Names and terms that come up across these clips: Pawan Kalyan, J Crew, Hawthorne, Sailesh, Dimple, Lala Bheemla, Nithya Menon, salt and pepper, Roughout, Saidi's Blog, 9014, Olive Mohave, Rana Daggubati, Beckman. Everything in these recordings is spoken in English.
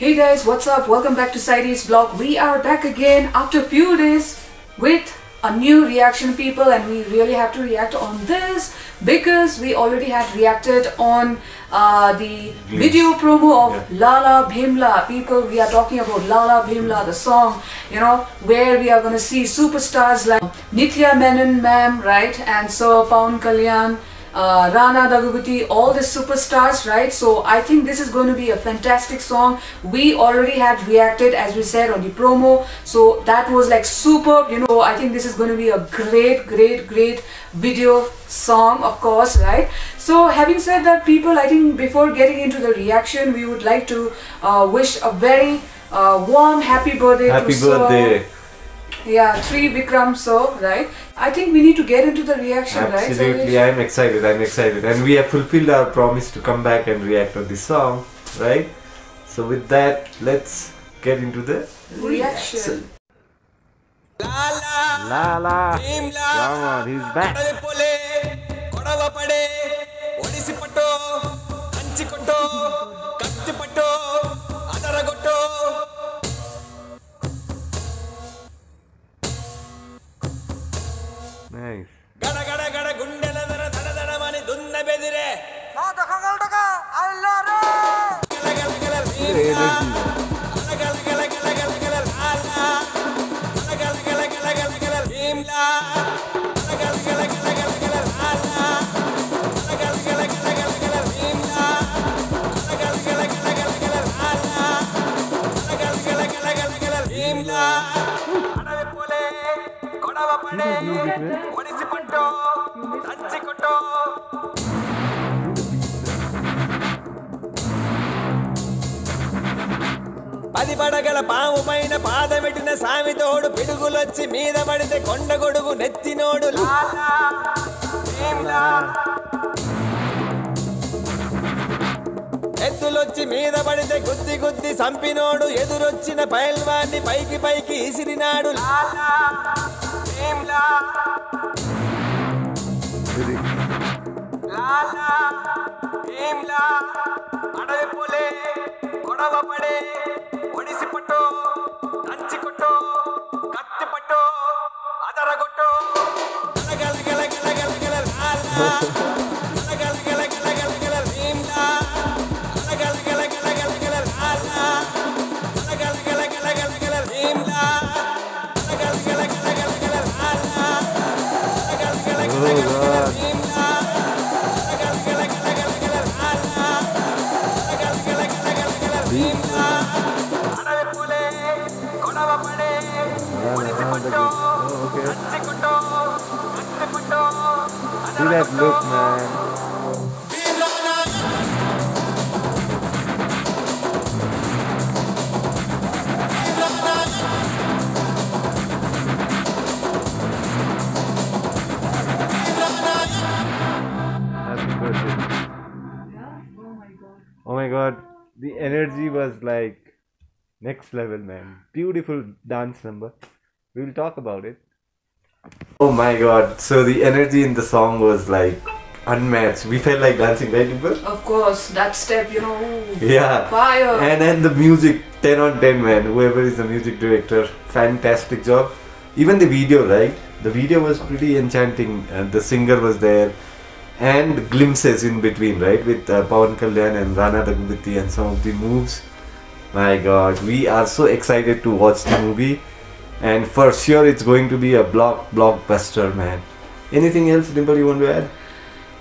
Hey guys, what's up? Welcome back to Saidi's Blog. We are back again after a few days with a new reaction, people, and we really have to react on this because we already had reacted on the video promo of Lala Bheemla. People, we are talking about Lala Bheemla, the song, you know, where we are going to see superstars like Nithya Menon, ma'am, right? And so Pawan Kalyan, Rana Daggubati, all the superstars, right? So I think this is going to be a fantastic song. We already had reacted, as we said, on the promo, so that was like superb, you know. I think this is going to be a great video song, of course, right? So having said that, people, I think before getting into the reaction, we would like to wish a very warm happy birthday to Sir. Yeah, 3 Vikram, so, right? I think we need to get into the reaction, right? Absolutely, so I'm excited. And we have fulfilled our promise to come back and react on this song, right? So with that, let's get into the reaction. Lala, come on, he's back. Nice. పదిపడగల పాము పైన పాదమెట్టిన సామితోడు పిడుగులొచ్చి మీద పడితే కొండగొడుగు నెత్తినోడు లాలా భీమ్లా ఎత్తులొచ్చి మీద పడితే గుద్ది గుద్ది సంపినోడు ఎదురొచ్చిన పైల్వాన్ని పైకి ఇసిరినాడు లాలా భీమ్లా లాలా భీమ్లా అడవి పులే గొడవ పడే ఒడిసి పట్టు దంచి కొట్టు కత్తి పట్టు అదరగొట్టు గలగల గలగల గలగల లాలా గలగల గలగల గలగల భీమ్లా గలగల గలగల గలగల లాలా గలగల గలగల గలగల భీమ్లా గలగల గలగల గలగల లాలా గలగల గలగల గలగల Bheemla See that look, man. Oh my god, the energy was like next level, man. Beautiful dance number. We will talk about it. Oh my god, so the energy in the song was like unmatched. We felt like dancing, right, people? Of course, that step, you know. Yeah. Fire. And the music, 10 on 10, man. Whoever is the music director, fantastic job. Even the video, right? The video was pretty enchanting. The singer was there. And glimpses in between, right? With Pawan Kalyan and Rana Daggubati and some of the moves. My god, we are so excited to watch the movie. And for sure it's going to be a blockbuster, man. Anything else, Dimple, you want to add?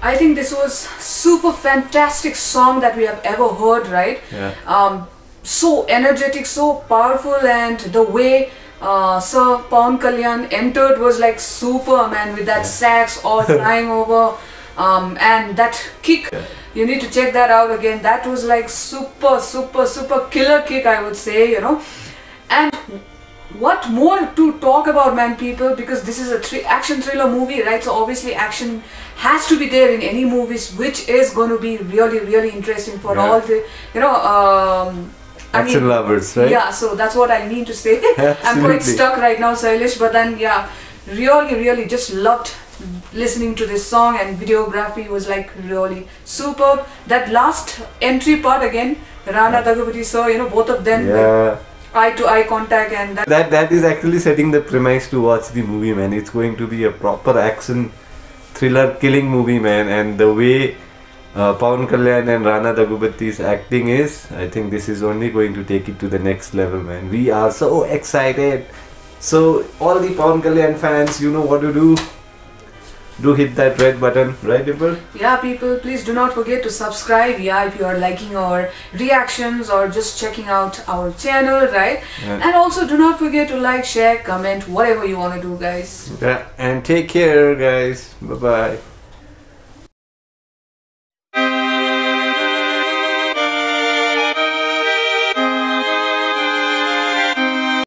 I think this was super fantastic song that we have ever heard, right? Yeah. So energetic, so powerful, and the way Sir Pawan Kalyan entered was like super, man, with that sax all flying over. And that kick, you need to check that out again. That was like super killer kick, I would say, you know. And what more to talk about, man, people, because this is a action thriller movie, right? So obviously action has to be there in any movies, which is going to be really interesting for all the, you know, action lovers, right? Yeah, so that's what I mean to say. I'm quite stuck right now, Sailesh, but then yeah, really just loved listening to this song, and videography was like really superb. That last entry part again Rana Daggubati, so you know, both of them, like, eye-to-eye contact, and that is actually setting the premise to watch the movie, man. It's going to be a proper action thriller killing movie, man. And the way Pawan Kalyan and Rana Daggubati's acting is, I think this is only going to take it to the next level, man. We are so excited. So all the Pawan Kalyan fans, you know what to do. Do hit that red button, right people? Yeah people, please do not forget to subscribe, if you are liking our reactions or just checking out our channel, right? And also do not forget to like, share, comment, whatever you want to do, guys. And take care, guys. Bye-bye.